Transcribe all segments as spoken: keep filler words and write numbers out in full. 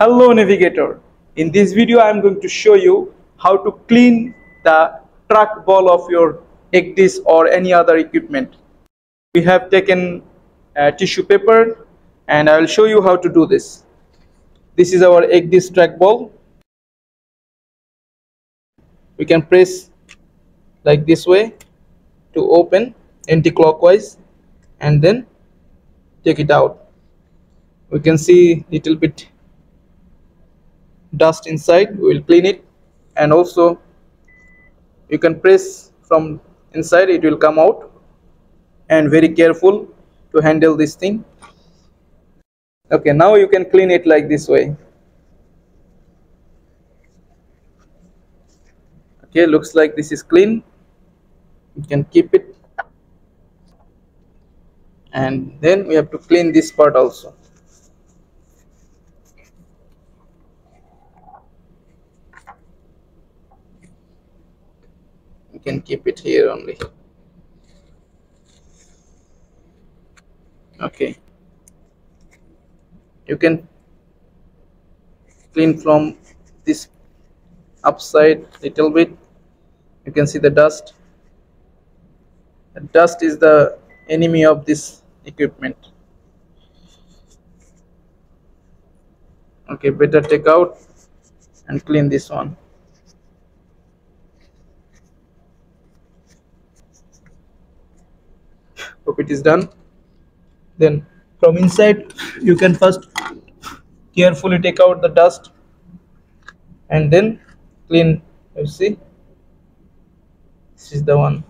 Hello navigator, in this video I am going to show you how to clean the trackball of your ECDIS or any other equipment. We have taken uh, tissue paper and I will show you how to do this. This is our ECDIS trackball. We can press like this way to open anti-clockwise and then take it out. We can see little bit dust inside. We will clean it, and also you can press from inside, it will come out, and very careful to handle this thing. Okay, now you can clean it like this way. Okay, looks like this is clean. You can keep it, and then we have to clean this part also. You can keep it here only. Okay, you can clean from this upside little bit. You can see the dust. The dust is the enemy of this equipment. Okay, better take out and clean this one. Hope it is done. Then from inside you can first carefully take out the dust and then clean. You see, this is the one.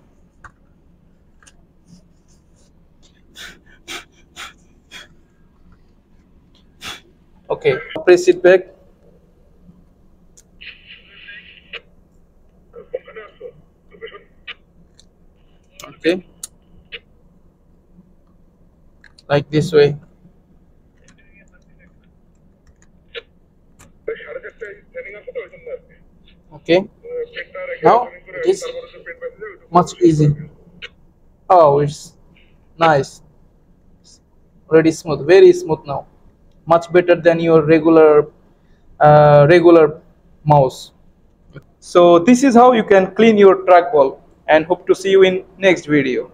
Okay, press it back. Okay, like this way. Okay, now it's much easy. Oh, it's nice, really smooth, very smooth now, much better than your regular uh, regular mouse. So this is how you can clean your trackball, and hope to see you in next video.